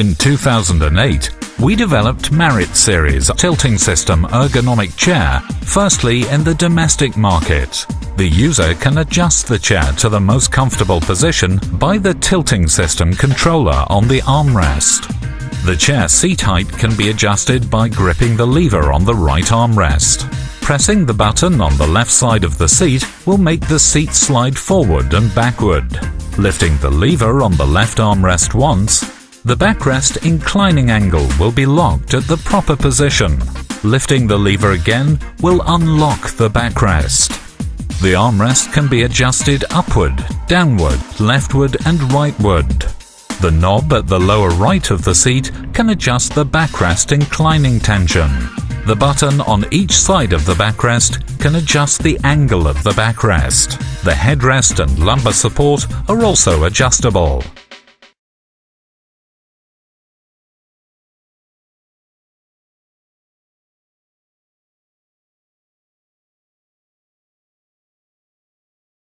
In 2008, we developed Marrit Series Tilting System Ergonomic Chair, firstly in the domestic market. The user can adjust the chair to the most comfortable position by the tilting system controller on the armrest. The chair seat height can be adjusted by gripping the lever on the right armrest. Pressing the button on the left side of the seat will make the seat slide forward and backward. Lifting the lever on the left armrest once, the backrest inclining angle will be locked at the proper position. Lifting the lever again will unlock the backrest. The armrest can be adjusted upward, downward, leftward and rightward. The knob at the lower right of the seat can adjust the backrest inclining tension. The button on each side of the backrest can adjust the angle of the backrest. The headrest and lumbar support are also adjustable.